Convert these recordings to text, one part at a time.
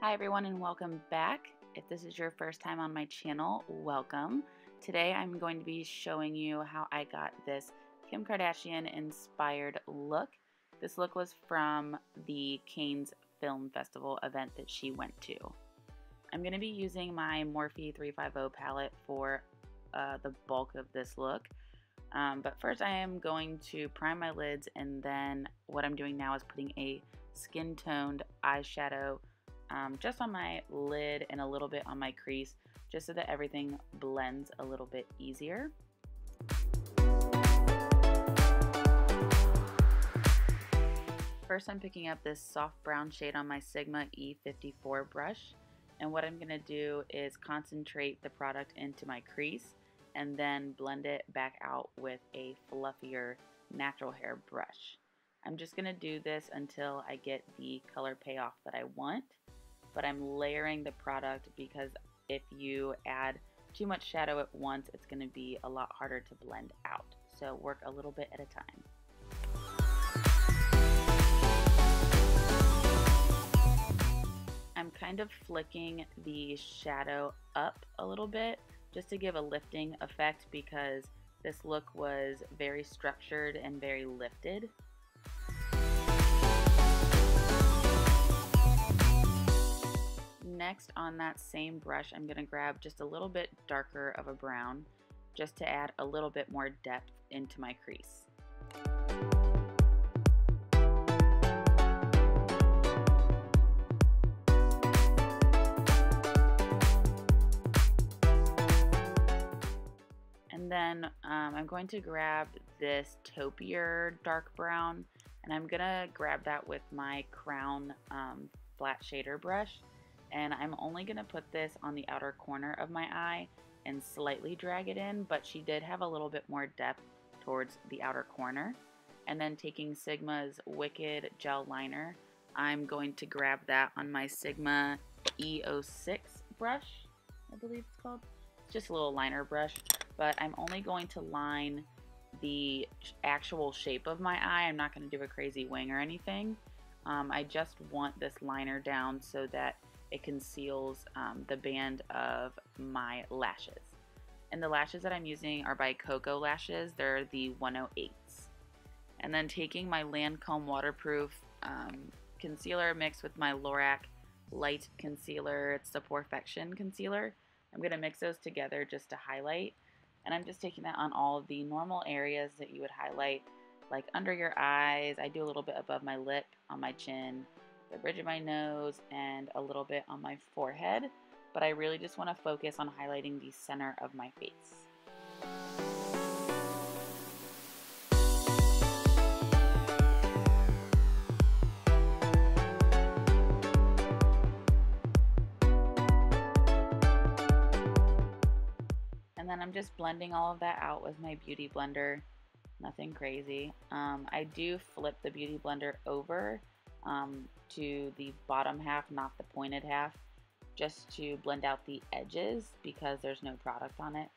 Hi everyone and welcome back. If this is your first time on my channel, welcome. Today I'm going to be showing you how I got this Kim Kardashian inspired look. This look was from the Cannes Film Festival event that she went to. I'm going to be using my Morphe 350 palette for the bulk of this look. But first I am going to prime my lids, and then what I'm doing now is putting a skin toned eyeshadow just on my lid and a little bit on my crease, just so that everything blends a little bit easier. First I'm picking up this soft brown shade on my Sigma E54 brush, and what I'm going to do is concentrate the product into my crease and then blend it back out with a fluffier natural hair brush. I'm just going to do this until I get the color payoff that I want, but I'm layering the product because if you add too much shadow at once, it's going to be a lot harder to blend out. So work a little bit at a time. I'm kind of flicking the shadow up a little bit just to give a lifting effect, because this look was very structured and very lifted. Next, on that same brush, I'm going to grab just a little bit darker of a brown just to add a little bit more depth into my crease. And then I'm going to grab this taupier dark brown, and I'm going to grab that with my Crown flat shader brush. And I'm only going to put this on the outer corner of my eye and slightly drag it in, but she did have a little bit more depth towards the outer corner. And then taking Sigma's Wicked Gel Liner, I'm going to grab that on my Sigma E06 brush, I believe it's called. It's just a little liner brush, but I'm only going to line the actual shape of my eye. I'm not going to do a crazy wing or anything. I just want this liner down so that it conceals the band of my lashes. And the lashes that I'm using are by Coco Lashes. They're the 108s. And then taking my Lancome Waterproof Concealer mixed with my Lorac Light Concealer, it's the Perfection Concealer. I'm going to mix those together just to highlight. And I'm just taking that on all of the normal areas that you would highlight, like under your eyes. I do a little bit above my lip, on my chin, the bridge of my nose, and a little bit on my forehead, but I really just want to focus on highlighting the center of my face. And then I'm just blending all of that out with my Beauty Blender. Nothing crazy. I do flip the Beauty Blender over to the bottom half, not the pointed half, just to blend out the edges because there's no product on it.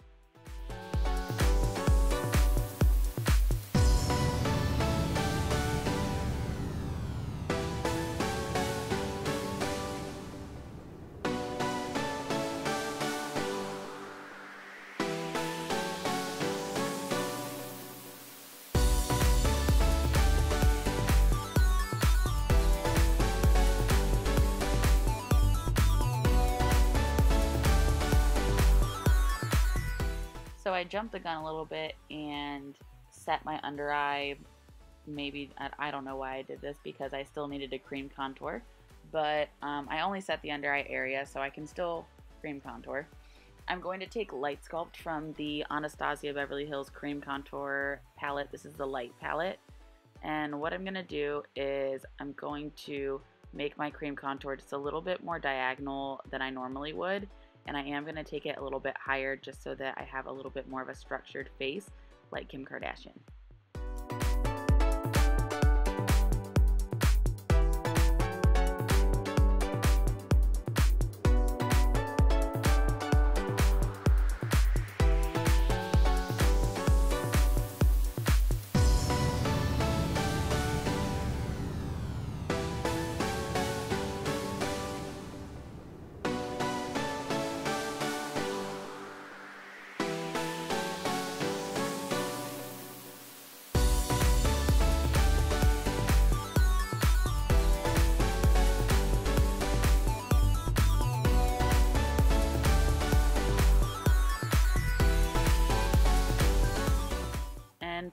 So I jumped the gun a little bit and set my under eye. Maybe, I don't know why I did this, because I still needed a cream contour, but I only set the under eye area, so I can still cream contour. I'm going to take Light Sculpt from the Anastasia Beverly Hills cream contour palette. This is the light palette, and what I'm going to do is I'm going to make my cream contour just a little bit more diagonal than I normally would. And I am going to take it a little bit higher just so that I have a little bit more of a structured face like Kim Kardashian.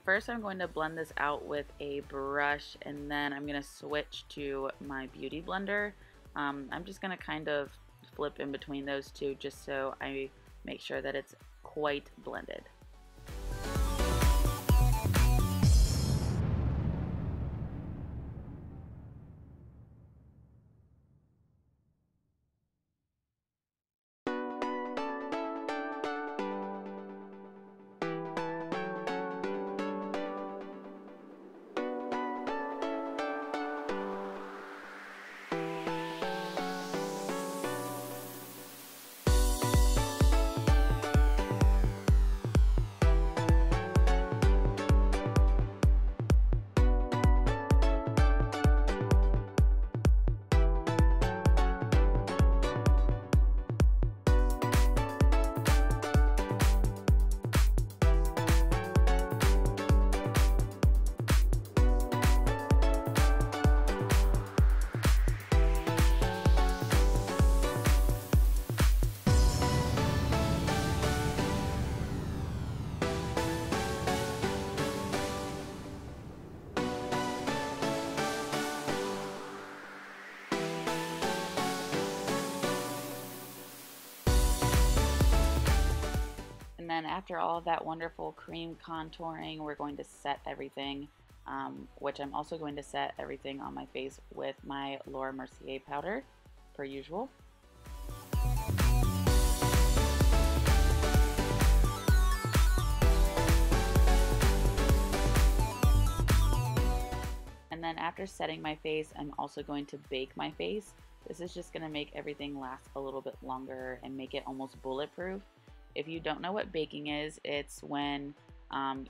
first I'm going to blend this out with a brush, and then I'm going to switch to my Beauty Blender. I'm just going to kind of flip in between those two just so I make sure that it's quite blended. And after all of that wonderful cream contouring, we're going to set everything, which I'm also going to set everything on my face with my Laura Mercier powder, per usual. And then after setting my face, I'm also going to bake my face. This is just going to make everything last a little bit longer and make it almost bulletproof. If you don't know what baking is, it's when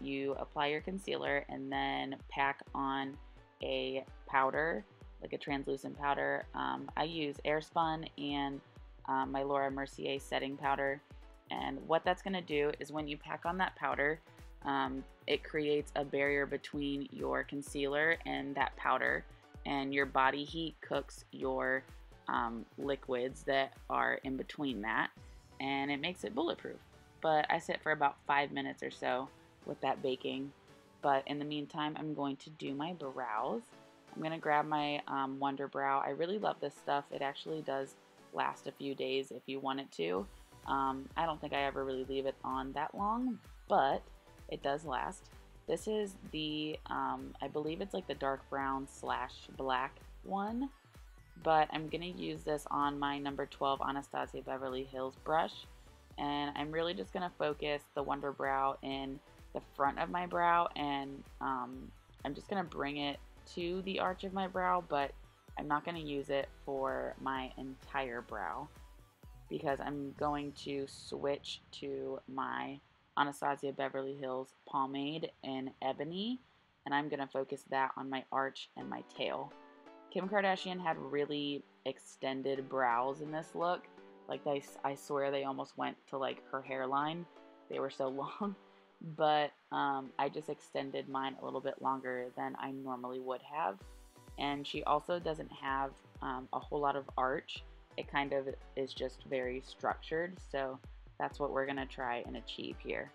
you apply your concealer and then pack on a powder, like a translucent powder. I use Airspun and my Laura Mercier setting powder. And what that's going to do is when you pack on that powder, it creates a barrier between your concealer and that powder. And your body heat cooks your liquids that are in between that. And it makes it bulletproof. But I sit for about 5 minutes or so with that baking. But in the meantime, I'm going to do my brows. I'm going to grab my Wunderbrow. I really love this stuff. It actually does last a few days if you want it to. I don't think I ever really leave it on that long, but it does last. This is the, I believe it's like the dark brown slash black one. But I'm going to use this on my number 12 Anastasia Beverly Hills brush. And I'm really just going to focus the Wunderbrow in the front of my brow. And I'm just going to bring it to the arch of my brow, but I'm not going to use it for my entire brow. Because I'm going to switch to my Anastasia Beverly Hills pomade in Ebony. And I'm going to focus that on my arch and my tail. Kim Kardashian had really extended brows in this look. Like, I swear they almost went to, like, her hairline. They were so long. But I just extended mine a little bit longer than I normally would have. And she also doesn't have a whole lot of arch. It kind of is just very structured. So that's what we're going to try and achieve here.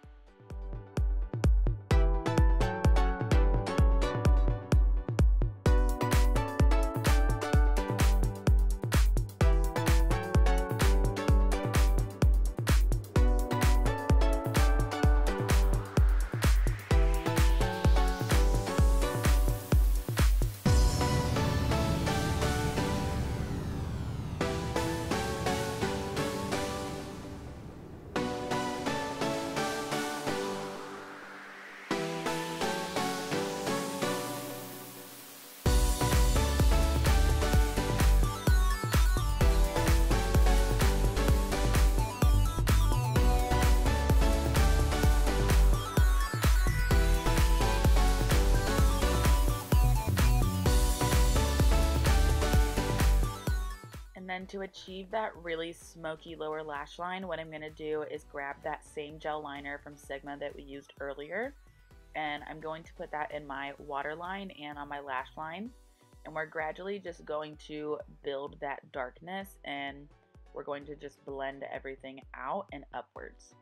And to achieve that really smoky lower lash line, what I'm going to do is grab that same gel liner from Sigma that we used earlier, and I'm going to put that in my waterline and on my lash line, and we're gradually just going to build that darkness, and we're going to just blend everything out and upwards.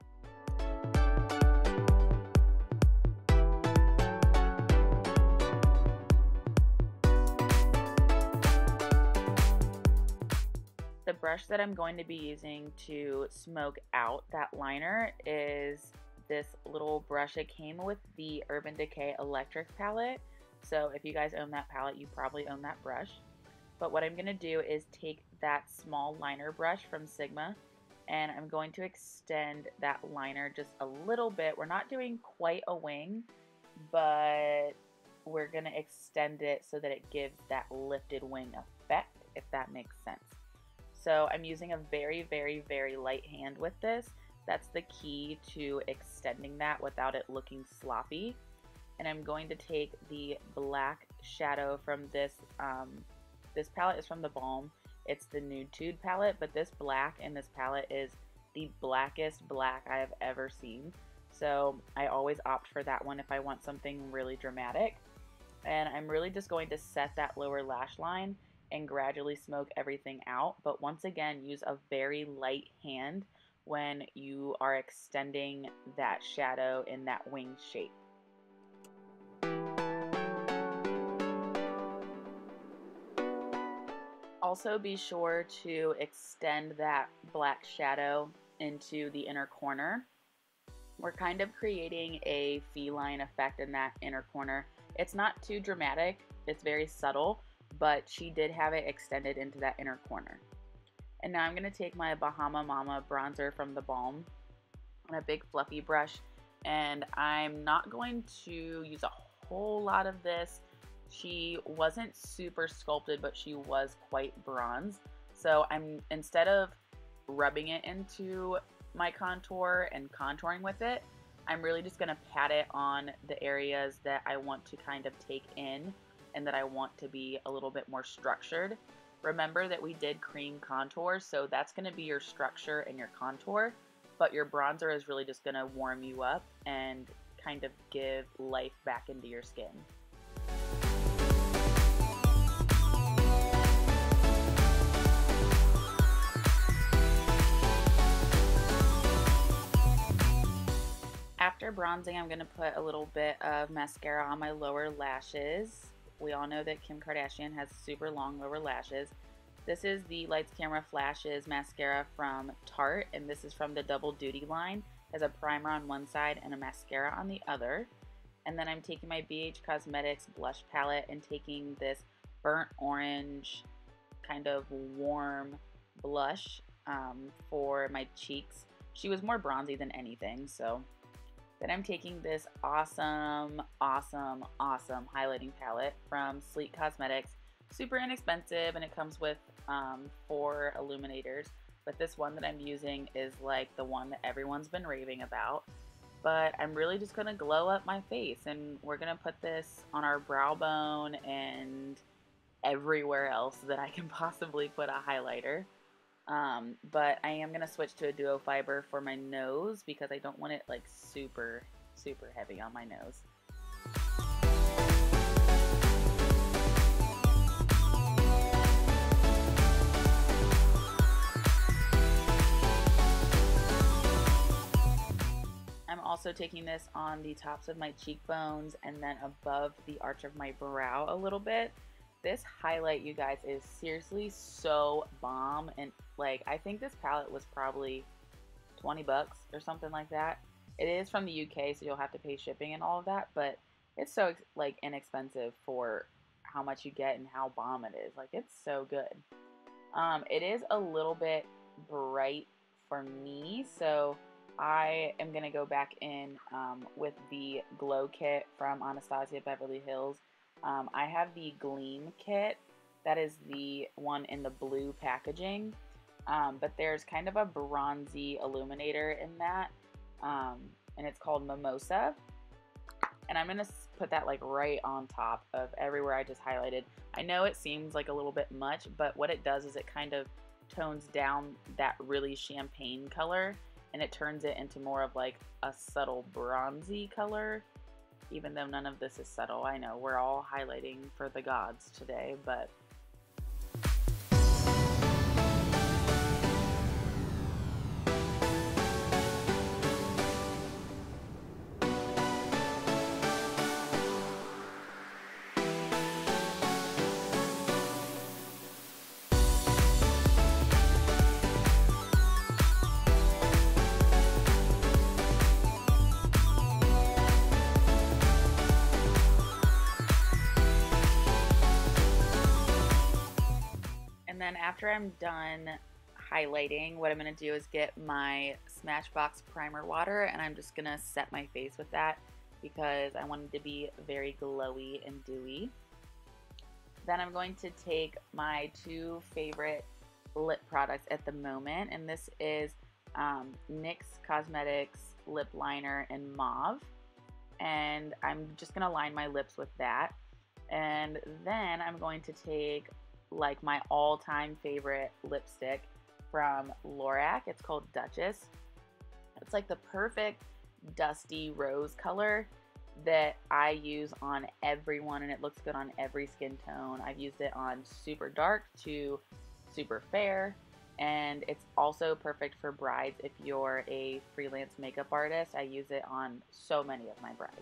The brush that I'm going to be using to smoke out that liner is this little brush. It came with the Urban Decay Electric palette. So if you guys own that palette, you probably own that brush. But what I'm going to do is take that small liner brush from Sigma and I'm going to extend that liner just a little bit. We're not doing quite a wing, but we're going to extend it so that it gives that lifted wing effect, if that makes sense. So I'm using a very, very, very light hand with this. That's the key to extending that without it looking sloppy. And I'm going to take the black shadow from this, this palette is from The Balm. It's the Nude Tude palette, but this black in this palette is the blackest black I have ever seen. So I always opt for that one if I want something really dramatic. And I'm really just going to set that lower lash line and gradually smoke everything out. But once again, use a very light hand when you are extending that shadow in that wing shape. Also be sure to extend that black shadow into the inner corner. We're kind of creating a feline effect in that inner corner. It's not too dramatic, it's very subtle, but she did have it extended into that inner corner. And now I'm going to take my Bahama Mama bronzer from The Balm on a big fluffy brush, and I'm not going to use a whole lot of this. She wasn't super sculpted, but she was quite bronze. So I'm, instead of rubbing it into my contour and contouring with it, I'm really just going to pat it on the areas that I want to kind of take in and that I want to be a little bit more structured. Remember that we did cream contour, so that's going to be your structure and your contour, but your bronzer is really just going to warm you up and kind of give life back into your skin. After bronzing, I'm going to put a little bit of mascara on my lower lashes. We all know that Kim Kardashian has super long lower lashes. This is the Lights Camera Flashes mascara from Tarte, and this is from the Double Duty line. It has a primer on one side and a mascara on the other. And then I'm taking my BH Cosmetics blush palette and taking this burnt orange kind of warm blush for my cheeks. She was more bronzy than anything, so... Then I'm taking this awesome, awesome, awesome highlighting palette from Sleek Cosmetics. Super inexpensive, and it comes with 4 illuminators. But this one that I'm using is like the one that everyone's been raving about. But I'm really just going to glow up my face, and we're going to put this on our brow bone and everywhere else that I can possibly put a highlighter. But I am going to switch to a duo fiber for my nose because I don't want it like super, super heavy on my nose. I'm also taking this on the tops of my cheekbones and then above the arch of my brow a little bit. This highlight, you guys, is seriously so bomb, and like I think this palette was probably 20 bucks or something like that. It is from the UK, so you'll have to pay shipping and all of that, but it's so like inexpensive for how much you get and how bomb it is. Like, it's so good. It is a little bit bright for me, so I am gonna go back in with the glow kit from Anastasia Beverly Hills. I have the Gleam kit, that is the one in the blue packaging, but there's kind of a bronzy illuminator in that, and it's called Mimosa, and I'm going to put that like right on top of everywhere I just highlighted. I know it seems like a little bit much, but what it does is it kind of tones down that really champagne color, and it turns it into more of like a subtle bronzy color. Even though none of this is subtle, I know we're all highlighting for the gods today, but after I'm done highlighting, what I'm going to do is get my Smashbox Primer Water, and I'm just going to set my face with that because I want it to be very glowy and dewy. Then I'm going to take my two favorite lip products at the moment, and this is NYX Cosmetics Lip Liner in Mauve, and I'm just going to line my lips with that. And then I'm going to take like my all-time favorite lipstick from Lorac. It's called Duchess. It's like the perfect dusty rose color that I use on everyone, and it looks good on every skin tone. I've used it on super dark to super fair, and it's also perfect for brides if you're a freelance makeup artist. I use it on so many of my brides.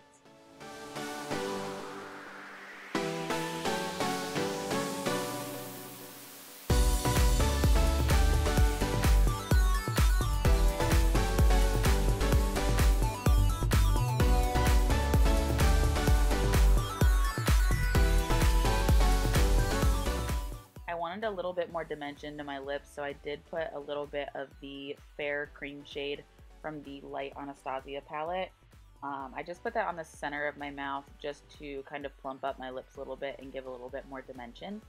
A little bit more dimension to my lips, so I did put a little bit of the fair cream shade from the light Anastasia palette. I just put that on the center of my mouth just to kind of plump up my lips a little bit and give a little bit more dimension.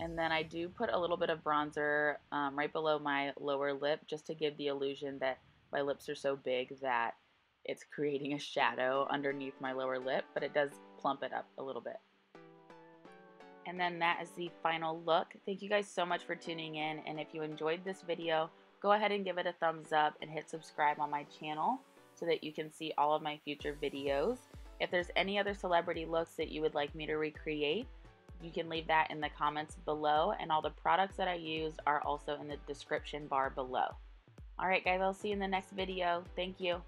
And then I do put a little bit of bronzer right below my lower lip just to give the illusion that my lips are so big that it's creating a shadow underneath my lower lip, but it does plump it up a little bit. And then that is the final look. Thank you guys so much for tuning in. And if you enjoyed this video, go ahead and give it a thumbs up and hit subscribe on my channel so that you can see all of my future videos. If there's any other celebrity looks that you would like me to recreate, you can leave that in the comments below. And all the products that I used are also in the description bar below. All right, guys, I'll see you in the next video. Thank you.